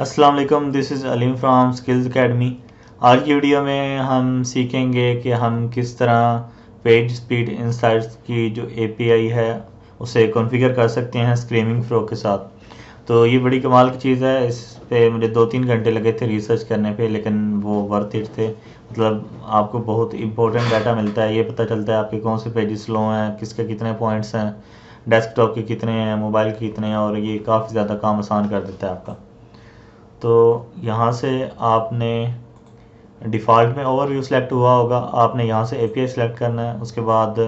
अस्सलाम वालेकुम, this is Aleem from skills academy. आज की वीडियो में हम सीखेंगे कि हम किस तरह पेज स्पीड इंसाइट्स की जो एपीआई है उसे कॉन्फ़िगर कर सकते हैं स्क्रीमिंग फ्रो के साथ। तो ये बड़ी कमाल की चीज़ है, इस पे मुझे 2-3 घंटे लगे थे रिसर्च करने पे, लेकिन वो वर्थ इट थे। मतलब आपको बहुत इंपॉर्टेंट डाटा मिलता है, ये पता चलता है आपके कौन से पेजेस स्लो हैं, किसके कितने पॉइंट्स हैं, डेस्कटॉप के कितने हैं, मोबाइल के कितने हैं, और ये काफ़ी ज़्यादा काम आसान कर देता है आपका। तो यहाँ से आपने डिफ़ॉल्ट में ओवरव्यू सेलेक्ट हुआ होगा, आपने यहाँ से एपीआई सेलेक्ट करना है, उसके बाद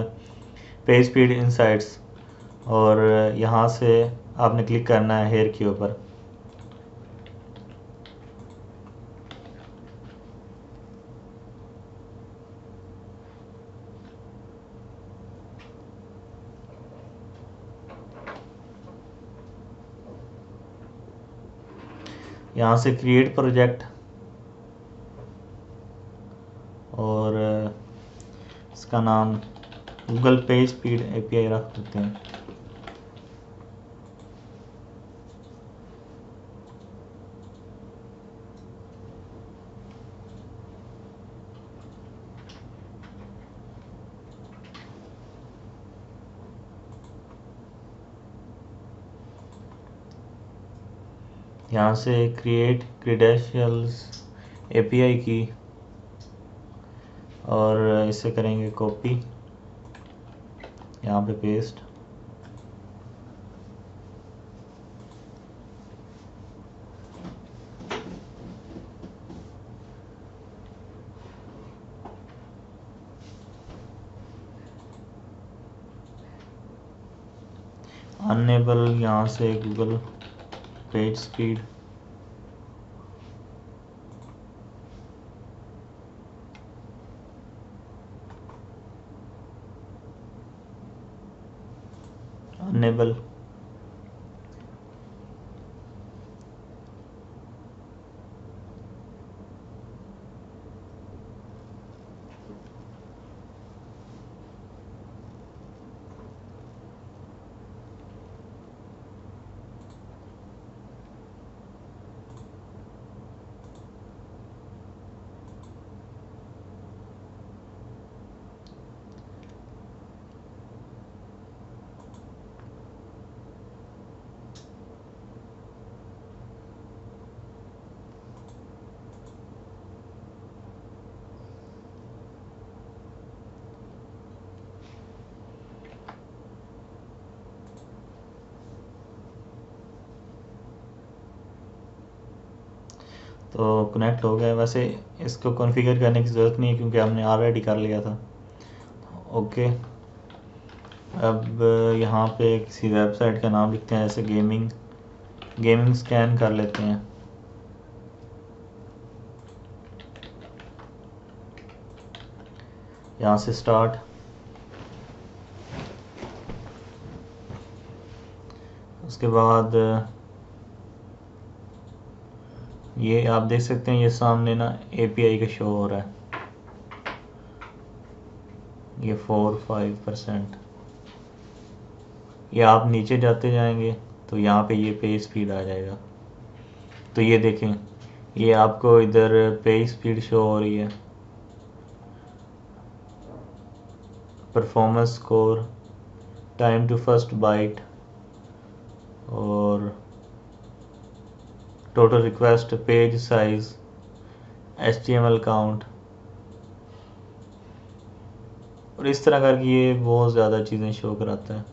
पेज स्पीड इंसाइट्स, और यहाँ से आपने क्लिक करना है हेयर के ऊपर। यहाँ से क्रिएट प्रोजेक्ट और इसका नाम गूगल पेज स्पीड एपीआई रख देते हैं। यहाँ से क्रिएट क्रेडेंशियल्स एपीआई की, और इसे करेंगे कॉपी, यहाँ पे पेस्ट, अनेबल यहाँ से गूगल पेज स्पीड अनेबल। तो कनेक्ट हो गया। वैसे इसको कॉन्फ़िगर करने की ज़रूरत नहीं है क्योंकि हमने ऑलरेडी कर लिया था। ओके, अब यहाँ पे किसी वेबसाइट का नाम लिखते हैं, जैसे गेमिंग स्कैन कर लेते हैं। यहाँ से स्टार्ट, उसके बाद ये आप देख सकते हैं, ये सामने ना एपीआई का शो हो रहा है, ये 4-5%। ये आप नीचे जाते जाएंगे तो यहाँ पे ये पेज स्पीड आ जाएगा। तो ये देखें, ये आपको इधर पेज स्पीड शो हो रही है, performance score, time to first byte, और total request, page size, HTML count, और इस तरह करके ये बहुत ज़्यादा चीज़ें शो कराता है।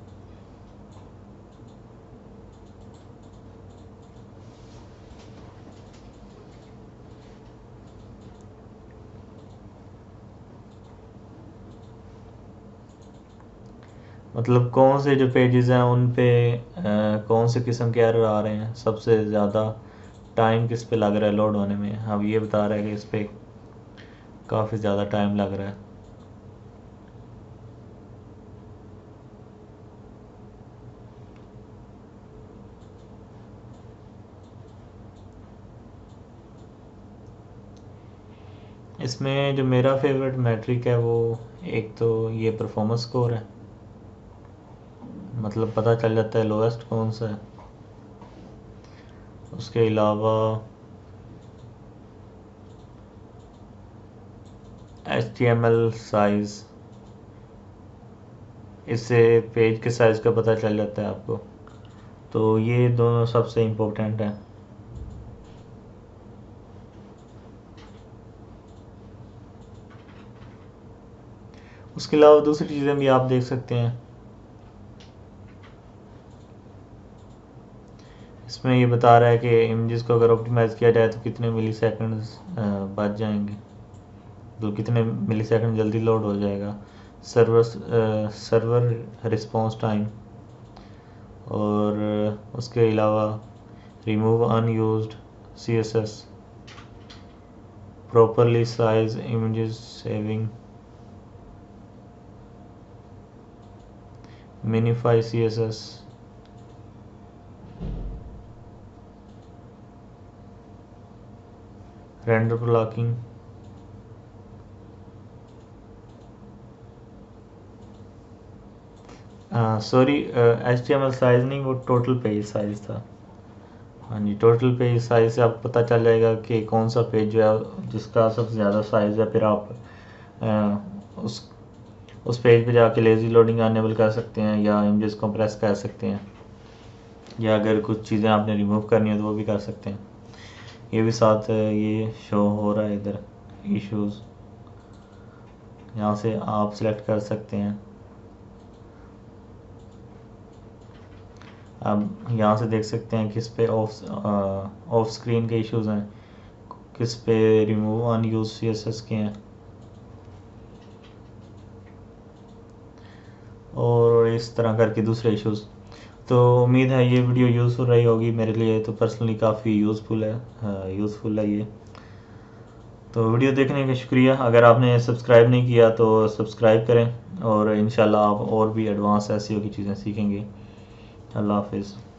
मतलब कौन से जो पेजेस हैं उन पे कौन से किस्म के एरर आ रहे हैं, सबसे ज़्यादा टाइम किस पे लग रहा है लोड होने में। अब ये बता रहा है कि इस पे काफ़ी ज़्यादा टाइम लग रहा है। इसमें जो मेरा फेवरेट मैट्रिक है वो एक तो ये परफॉर्मेंस स्कोर है, मतलब पता चल जाता है लोएस्ट कौन सा है। उसके अलावा HTML साइज़, इससे पेज के साइज़ का पता चल जाता है आपको। तो ये दोनों सबसे इम्पोर्टेंट हैं। उसके अलावा दूसरी चीज़ें भी आप देख सकते हैं। इसमें ये बता रहा है कि इमेजेस को अगर ऑप्टिमाइज़ किया जाए तो कितने मिलीसेकंड्स बच जाएंगे, तो कितने मिलीसेकंड जल्दी लोड हो जाएगा, सर्वर रिस्पॉन्स टाइम, और उसके अलावा remove unused CSS, properly size images saving, minify CSS, render blocking, sorry HTML size नहीं, वो टोटल पेज साइज़ था। हाँ जी, टोटल पेज साइज़ से आपको पता चल जाएगा कि कौन सा पेज जो है जिसका सबसे ज़्यादा साइज़ है। फिर आप उस पेज पे जाके लेज़ी लोडिंग अनेबल कर सकते हैं, या इमेजेस कंप्रेस कर सकते हैं, या अगर कुछ चीज़ें आपने रिमूव करनी हो तो वो भी कर सकते हैं। ये भी साथ ये शो हो रहा है इधर, इश्यूज़ यहाँ से आप सेलेक्ट कर सकते हैं। आप यहाँ से देख सकते हैं किस पे ऑफ स्क्रीन के इश्यूज़ हैं, किस पे रिमूव अनयूज CSS के हैं, और इस तरह करके दूसरे इश्यूज़। तो उम्मीद है ये वीडियो यूज़फुल रही होगी। मेरे लिए तो पर्सनली काफ़ी यूज़फुल है ये। तो वीडियो देखने का शुक्रिया। अगर आपने सब्सक्राइब नहीं किया तो सब्सक्राइब करें, और इंशाल्लाह आप और भी एडवांस SEO की चीज़ें सीखेंगे। अल्लाह हाफिज़।